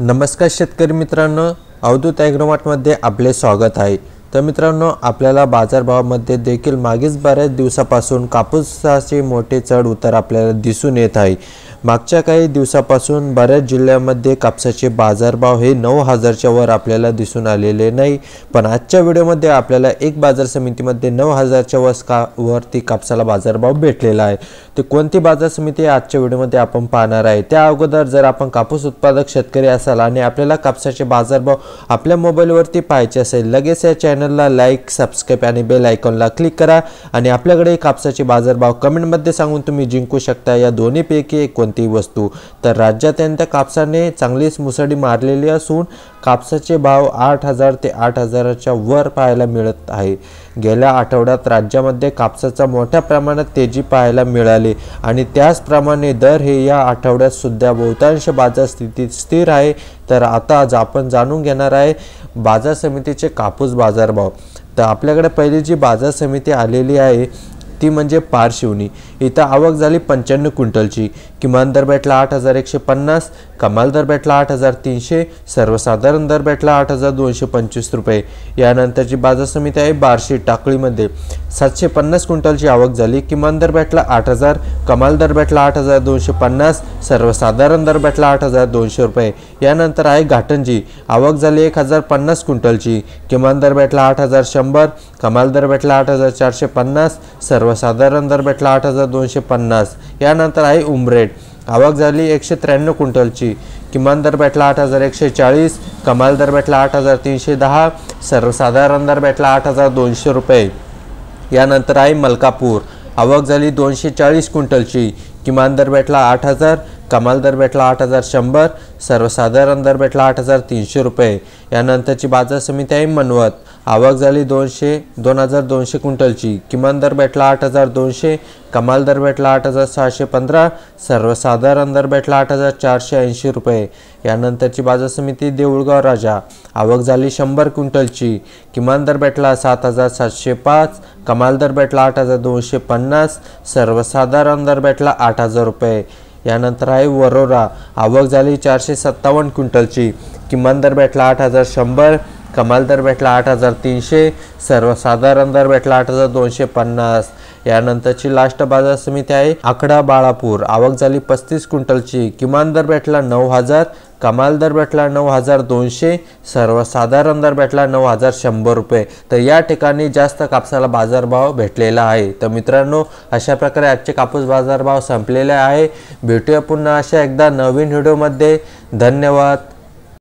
नमस्कार शेतकरी मित्रांनो, अवधूत ॲग्रोमार्टमध्ये आपले स्वागत आहे। तर मित्रांनो, आपल्याला बाजारभावामध्ये देखील मागील बऱ्याच दिवसापासून कापूसाचे मोठे चढ उतार आपल्याला दिसून येत आहे। मागच्या काही दिवसापासून बऱ्याच जिल्ह्यांमध्ये कापसाचे बाजारभाव हे 9000च्या वर आपल्याला दिसून आलेले नाही, पण आजच्या व्हिडिओमध्ये आपल्याला एक बाजार समितीमध्ये 9000च्या वरती कापसाला बाजारभाव भेटलेला आहे। ते कोणती बाजार समिती आजच्या व्हिडिओमध्ये आपण पाहणार आहे। त्या अगोदर जर आपण कापूस उत्पादक शेतकरी असाल आणि आपल्याला कापसाचे बाजारभाव आपल्या मोबाईलवरती पाहायचे असेल, लगेच या चॅनलला लाईक, सबस्क्राइब आणि बेल आयकॉनला क्लिक करा आणि आपल्याकडे कापसाचे बाजारभाव कमेंट मध्ये सांगून तुम्ही जिंकू शकता या दोन्ही पैकी कोणती वस्तू। तर राज्यात कापसाने चांगलीच मुसडी मारलेली असून कापसाचे भाव 8000 ते 8000च्या वर पाहायला मिळत आहे। गेल्या आठवड्यात राज्यामध्ये कापसाचा मोठ्या प्रमाणात तेजी पाहायला मिळाली आणि त्याचप्रमाणे दर हे या आठवड्यात सुद्धा बहुतांश बाजार स्थितीत स्थिर आहे। तर आता आज आपण जाणून घेणार आहे बाजार समितीचे कापूस बाजारभाव। तर आपल्याकडे पहिली जी बाजार समिती आलेली आहे ती म्हणजे पारशिवनी। इथं आवक झाली 95 क्विंटलची। किमान दर भेटला 8150, कमाल दर भेटला 8300, सर्वसाधारण दर भेटला 8225 रुपये। यानंतरची बाजार समिती आहे बार्शी टाकळीमध्ये। 750 क्विंटलची आवक झाली। किमान दर भेटला 8000, कमाल दर भेटला 8250, सर्वसाधारण दर भेटला 8200 रुपये। यानंतर आहे घाटंजी। आवक झाली 1050 क्विंटलची। किमान दर भेटला 8100, कमाल दर भेटला 8450, सर्वसाधारण दर भेटला 8250। यानंतर आहे उमरेड। आवक झाली 193 क्विंटलची। किमान दर भेटला 8140, कमाल दर भेटला 8310, सर्वसाधारण दर भेटला 8200 रुपये। यानंतर आहे मलकापूर। आवक झाली 240 क्विंटलची। किमान दर भेटला 8000, कमाल दर भेटला 8100, सर्वसाधारण दर भेटला 8300 रुपये। यानंतरची बाजार समिती आहे मनवत। आवक झाली 2200 क्विंटलची। किमान दर भेटला 8200, कमाल दर भेटला 8615, सर्वसाधारण दर भेटला 8480 रुपये। यानंतरची बाजार समिती देऊळगाव राजा। आवक झाली 100 क्विंटलची। किमान दर भेटला 7705, कमाल दर भेटला 8250, सर्वसाधारण दर भेटला 8000 रुपये। यानंतर आहे वरोरा। आवक झाली 457 क्विंटलची। किमान दर भेटला 8100, कमाल दर भेटला 8300, सर्वसाधारण दर भेटला 8250। यानंतरची लास्ट बाजार समिती आहे आकोला बाळापूर। आवक झाली 35 क्विंटलची। किमान दर भेटला 9000, कमाल दर भेटला 9200, सर्वसाधारण दर भेटला 9100 रुपये। तर या ठिकाणी जास्त कापसाला बाजारभाव भेटलेला आहे। तर मित्रांनो, अशा प्रकारे आजचे कापूस बाजारभाव संपलेले आहे। भेटूया पुन्हा अशा एकदा नवीन व्हिडिओमध्ये। धन्यवाद।